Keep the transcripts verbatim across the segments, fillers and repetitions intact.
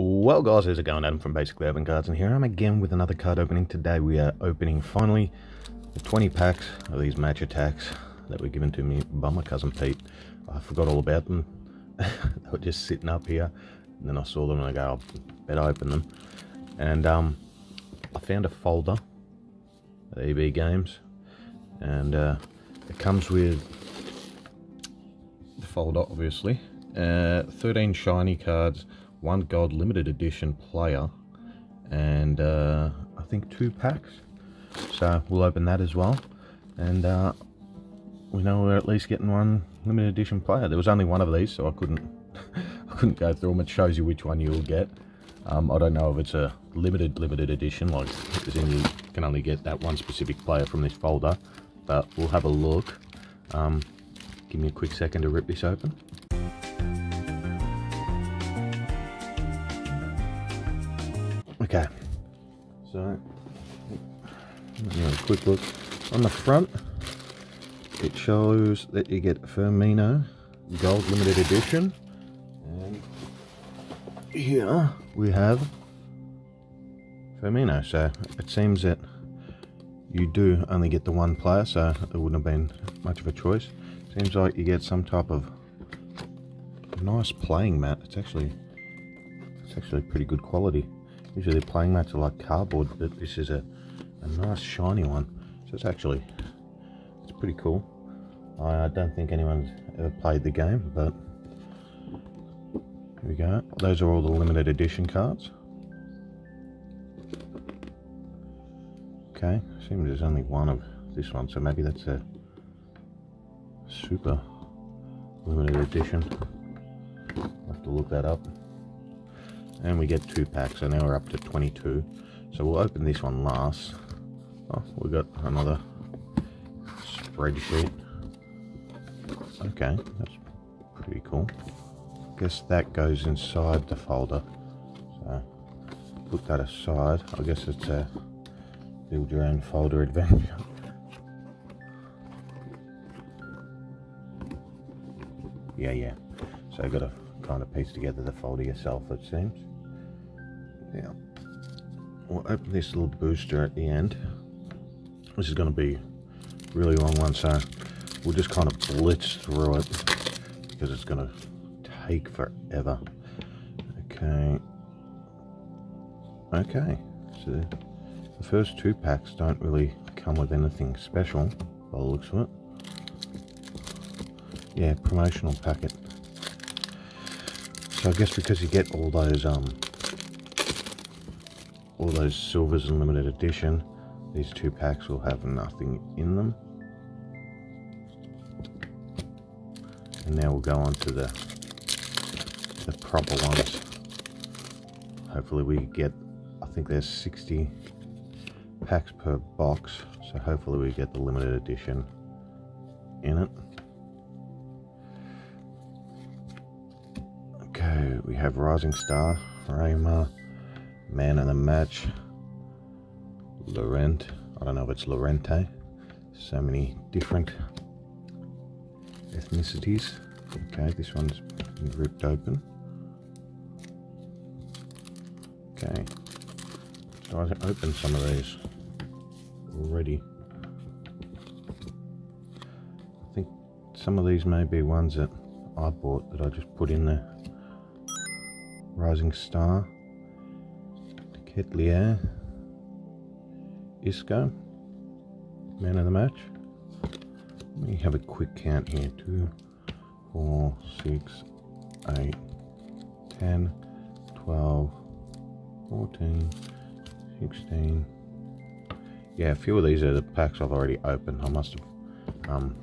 Well guys, how's it going? Adam from Basically Open Cards, and here I'm again with another card opening. Today we are opening finally the twenty packs of these Match Attax that were given to me by my cousin Pete. I forgot all about them. They were just sitting up here, and then I saw them and I go, I better open them. And um, I found a folder at E B Games, and uh, it comes with the folder, obviously. Uh, thirteen shiny cards, one gold limited edition player, and uh, I think two packs. So we'll open that as well. And uh, we know we're at least getting one limited edition player. There was only one of these, so I couldn't I couldn't go through them. It shows you which one you'll get. Um, I don't know if it's a limited limited edition, like as in you can only get that one specific player from this folder. But we'll have a look. Um, give me a quick second to rip this open. Okay, so a quick look on the front. It shows that you get Firmino gold limited edition, and here we have Firmino. So it seems that you do only get the one player, so it wouldn't have been much of a choice. Seems like you get some type of nice playing mat. It's actually it's actually pretty good quality. Usually playing mats are like cardboard, but this is a, a nice shiny one. So it's actually, it's pretty cool. I, I don't think anyone's ever played the game, but here we go. Those are all the limited edition cards. Okay, seems there's only one of this one, so maybe that's a super limited edition. I'll have to look that up. And we get two packs, so now we're up to twenty-two. So we'll open this one last. Oh, we got another spreadsheet. Okay, that's pretty cool. I guess that goes inside the folder. So put that aside. I guess it's a build your own folder adventure. Yeah, yeah. So I've got to kind of piece together the folder yourself, it seems. Yeah, we'll open this little booster at the end. This is going to be a really long one, so we'll just kind of blitz through it because it's going to take forever. Okay, okay, so the first two packs don't really come with anything special by the looks of it. Yeah, promotional packet. So I guess because you get all those um all those silvers and limited edition, these two packs will have nothing in them. And now we'll go on to the the proper ones. Hopefully we get, I think there's sixty packs per box, so hopefully we get the limited edition in it. We have Rising Star, Raima, Man of the Match, Laurent. I don't know if it's Laurente. So many different ethnicities. Okay, this one's been ripped open. Okay, so I've opened some of these already. I think some of these may be ones that I bought that I just put in there. Rising Star, Ketlier, Isco, Man of the Match. Let me have a quick count here. Two, four, six, eight, ten, twelve, fourteen, sixteen. Yeah, a few of these are the packs I've already opened. I must have um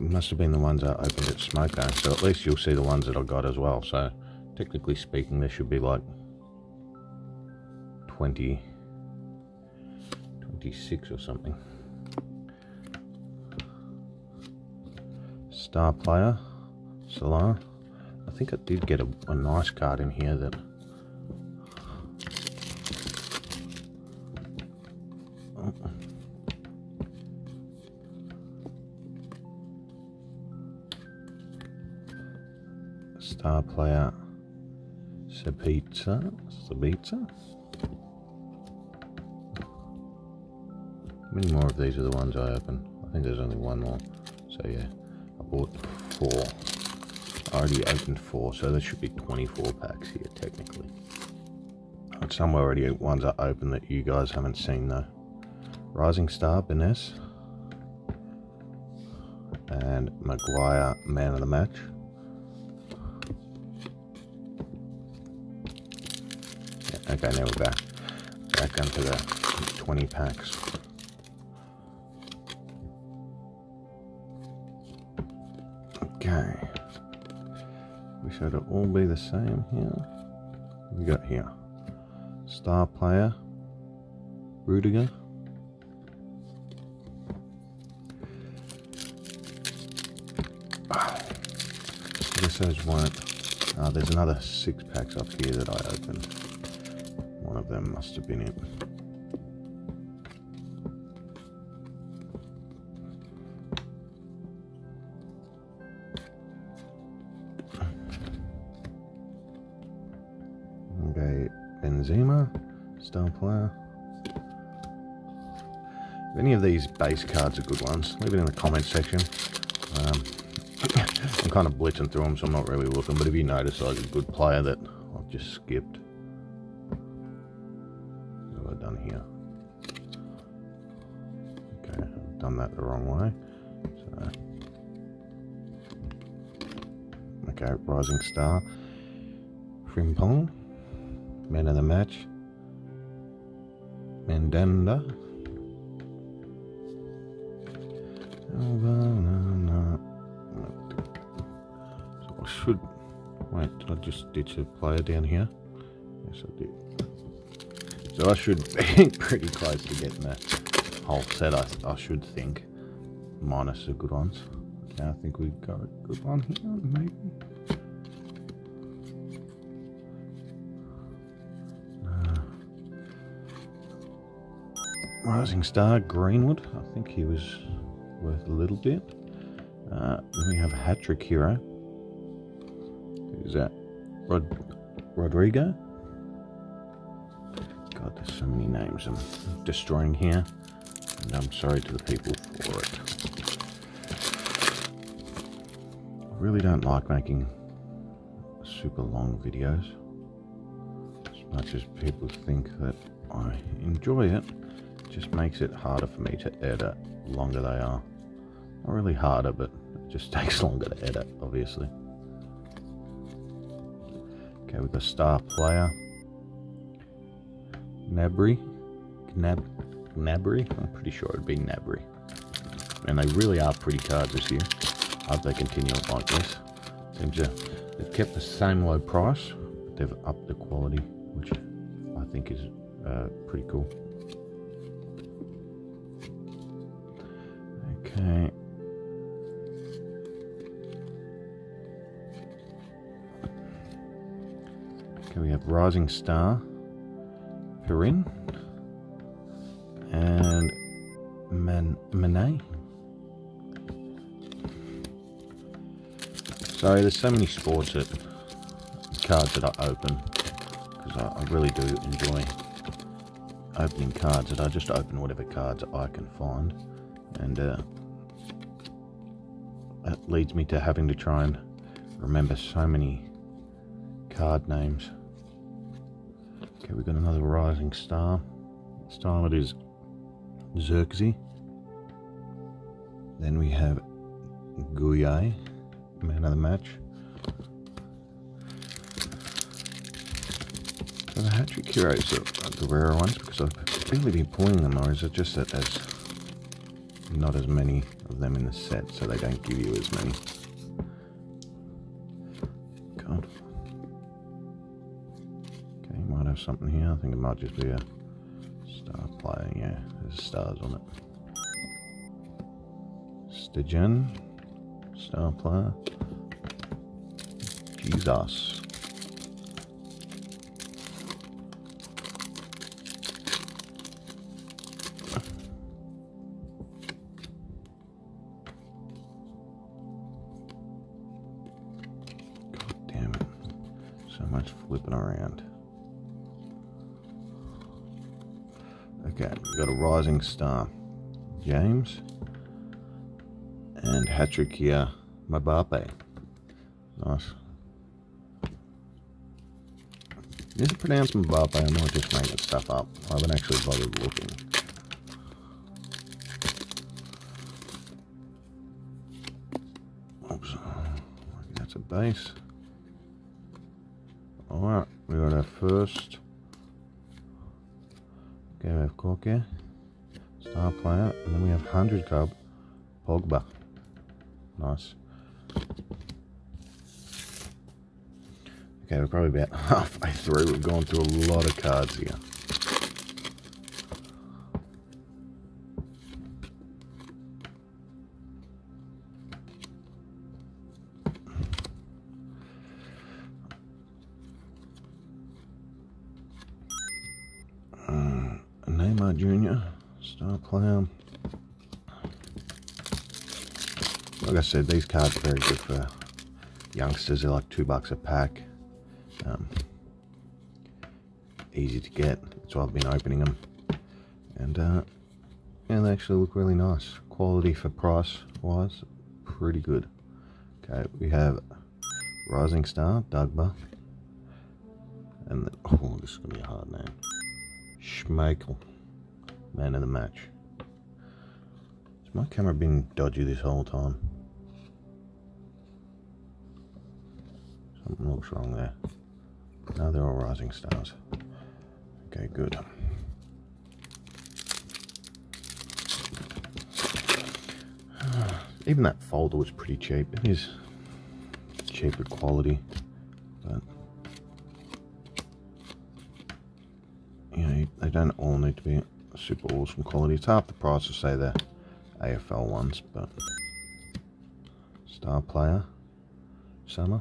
must have been the ones I opened at Schmeichel, so at least you'll see the ones that I got as well. So technically speaking, there should be like twenty, twenty-six or something. Star player, Salah. I think I did get a, a nice card in here that oh. Star player Sabitzer, Sabitzer. How many more of these are the ones I open? I think there's only one more. So yeah, I bought four. I already opened four, so there should be twenty-four packs here technically. And some already ones I opened that you guys haven't seen though. Rising Star, Biness. And Maguire, Man of the Match. Yeah, okay, now we're back. Back onto the twenty packs. Okay. Wish it would all be the same here. What we got here? Star Player, Rudiger. Those weren't. Uh, there's another six packs up here that I opened. One of them must have been it. Okay, Benzema, Star Player. If any of these base cards are good ones, leave it in the comment section. Um, I'm kind of blitzing through them, so I'm not really looking, but if you notice, like a good player that I've just skipped. What have I done here? Okay, I've done that the wrong way. So. Okay, Rising Star. Frimpong. Man of the Match. Mandanda. Should wait, did I just ditch a player down here? Yes, I did. So I should be pretty close to getting that whole set, I, I should think. Minus the good ones. Okay, I think we've got a good one here, maybe. Uh, Rising Star, Greenwood. I think he was worth a little bit. Uh, then we have a hat-trick hero. Is that Rod Rodrigo? God, there's so many names I'm destroying here, and I'm sorry to the people for it. I really don't like making super long videos, as much as people think that I enjoy it. It just makes it harder for me to edit. Longer they are, not really harder, but it just takes longer to edit, obviously. Okay, with a Star Player, Gnabry, Gnab, Gnabry, I'm pretty sure it'd be Gnabry. And they really are pretty cards this year. I hope they continue it like this. Seems to, they've kept the same low price, but they've upped the quality, which I think is uh, pretty cool. Okay. Okay, we have Rising Star, Perrin, and Man Manet. Sorry, there's so many sports that, cards that I open, because I, I really do enjoy opening cards, that I just open whatever cards I can find, and uh, that leads me to having to try and remember so many card names. Okay, we've got another Rising Star. This time it is Xerxie. Then we have Gouyei, Man of the Match. So the hat-trick heroes are the rarer ones, because I've really been pulling them, or is it just that there's not as many of them in the set, so they don't give you as many. God. Something here. I think it might just be a Star Player. Yeah, there's stars on it. Stygian, Star Player. Jesus. much flipping around. Okay, we've got a rising star, James, and hat-trick here, Mbappe. Nice. Is it pronounced Mbappe? I might just make this stuff up. I haven't actually bothered looking. Oops. That's a base. Alright, we got our first. Okay, we have Corky, star player, and then we have one hundred club, Pogba. Nice. Okay, we're probably about halfway through. We've gone through a lot of cards here. Uh, Neymar Junior, star player. Like I said, these cards are very good for youngsters. They're like two bucks a pack. Um, easy to get, that's why I've been opening them, and uh, yeah, they actually look really nice. Quality for price wise, pretty good. Okay, we have rising star, Dagba, and the, oh, this is gonna be a hard name, Schmeichel, man of the match. Has my camera been dodgy this whole time? Something looks wrong there. No, they're all rising stars. Okay, good. Even that folder was pretty cheap. It is cheaper quality, but you know, they don't all need to be super awesome quality. It's half the price of, say, the A F L ones, but star player, Summer.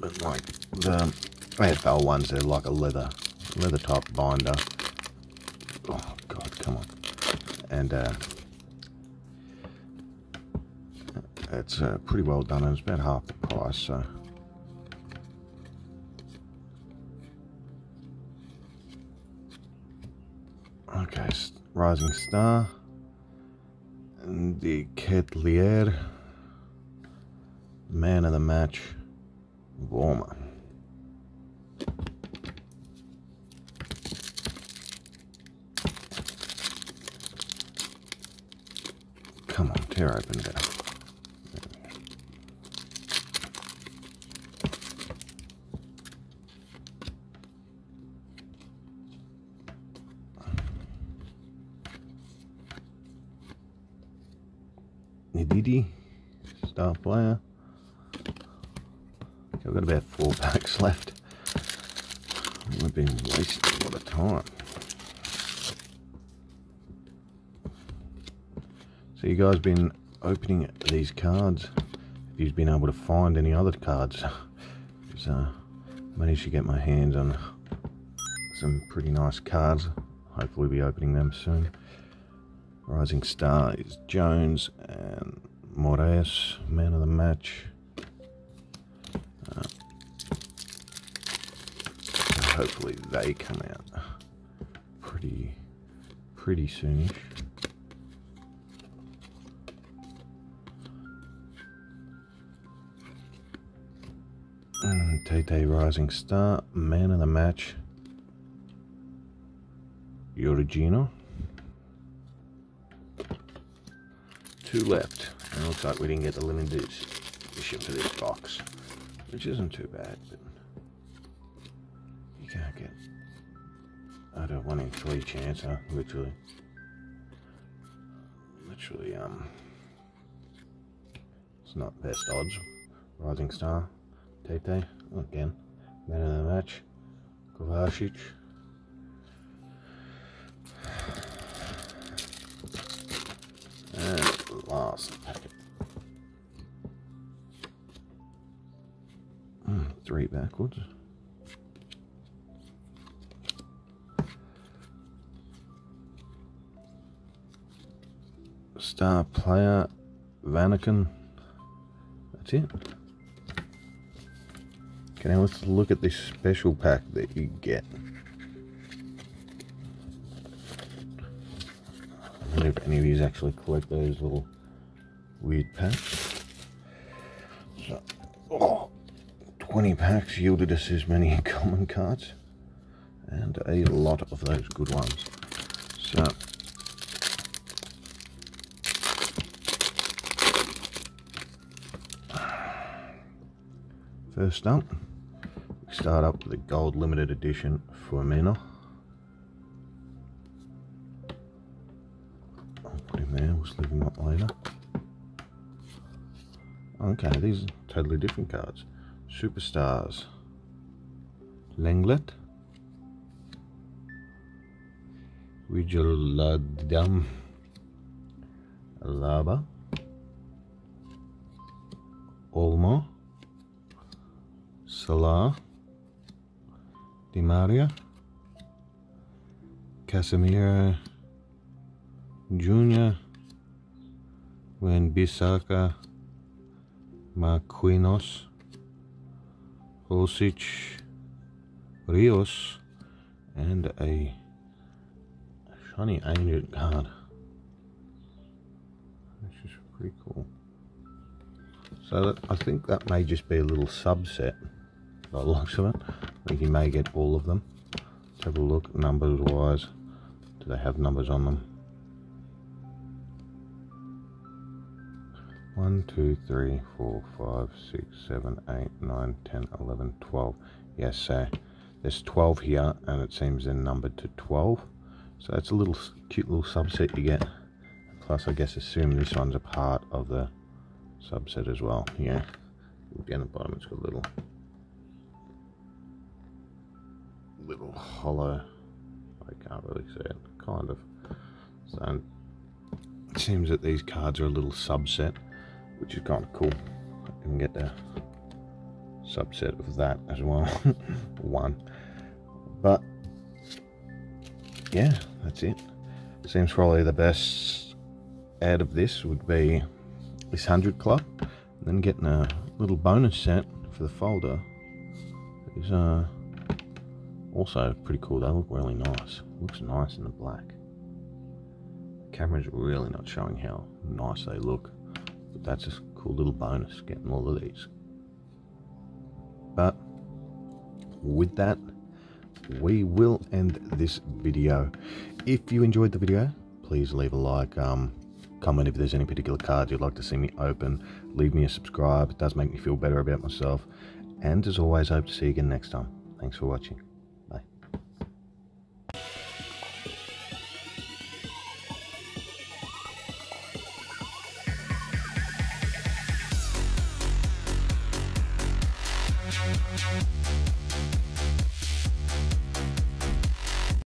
But like the A F L ones, they're like a leather, leather top binder. Oh God, come on! And uh, it's uh, pretty well done, and it's about half the price. So okay, rising star, and the Ketlier, man of the match. Warmer. Come on, tear open there. Nididi, star player. I've got about four packs left. I've been wasting a lot of time. So you guys been opening these cards. If you've been able to find any other cards, so I managed to get my hands on some pretty nice cards. Hopefully we'll be opening them soon. Rising star is Jones and Moraes, man of the match. Hopefully they come out pretty, pretty soonish. And Tete, rising star, man of the match, Jorginho. Two left, and it looks like we didn't get the limited edition for this box, which isn't too bad. But can't get out of one in three chance, huh? Literally. Literally, um, it's not best odds. Rising star, Tete, again, man of the match, Kovacic. And last packet. Mm, three backwards. Star player, Vanaken. That's it. Okay, now let's look at this special pack that you get. I wonder if any of you actually collect those little weird packs. So, oh, twenty packs yielded us as many common cards, and a lot of those good ones. So, first up, we start up with the gold limited edition Firmino. I'll put him there, we'll sleeve him up later. Okay, these are totally different cards. Superstars, Lenglet, Wijaladam, Alaba, Olmo, Salah, Di Maria, Casemiro Junior, Wan-Bissaka, Marquinhos, Pulisic, Rios, and a shiny ancient card, which is pretty cool. So that, I think that may just be a little subset by the looks of it. I think you may get all of them. Let's have a look, numbers wise. Do they have numbers on them? one, two, three, four, five, six, seven, eight, nine, ten, eleven, twelve. Yes, so there's twelve here, and it seems they're numbered to twelve. So that's a little cute little subset you get. Plus, I guess assume this one's a part of the subset as well. Yeah, look down the bottom, it's got a little little hollow, I can't really see it, kind of. So it seems that these cards are a little subset, which is kind of cool. I can get the subset of that as well. One. But yeah, that's it. Seems probably the best out of this would be this one hundred club, and then getting a little bonus set for the folder is uh, also pretty cool. They look really nice. Looks nice in the black. The camera's really not showing how nice they look, but that's a cool little bonus getting all of these. But with that, we will end this video. If you enjoyed the video, please leave a like, um comment if there's any particular cards you'd like to see me open, leave me a subscribe, it does make me feel better about myself, and as always, I hope to see you again next time. Thanks for watching. Bye.